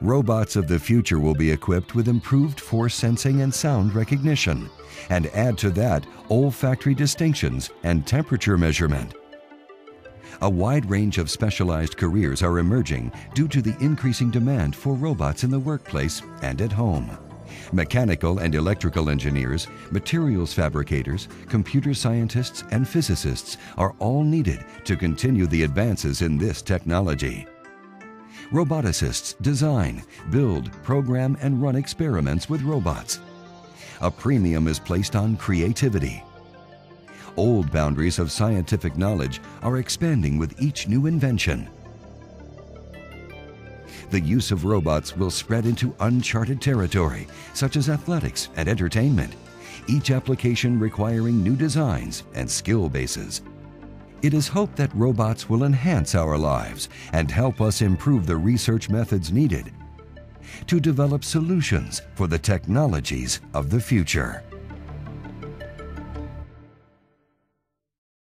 Robots of the future will be equipped with improved force sensing and sound recognition, and add to that olfactory distinctions and temperature measurement. A wide range of specialized careers are emerging due to the increasing demand for robots in the workplace and at home. Mechanical and electrical engineers, materials fabricators, computer scientists, and physicists are all needed to continue the advances in this technology. Roboticists design, build, program, and run experiments with robots. A premium is placed on creativity. Old boundaries of scientific knowledge are expanding with each new invention. The use of robots will spread into uncharted territory, such as athletics and entertainment, each application requiring new designs and skill bases. It is hoped that robots will enhance our lives and help us improve the research methods needed to develop solutions for the technologies of the future.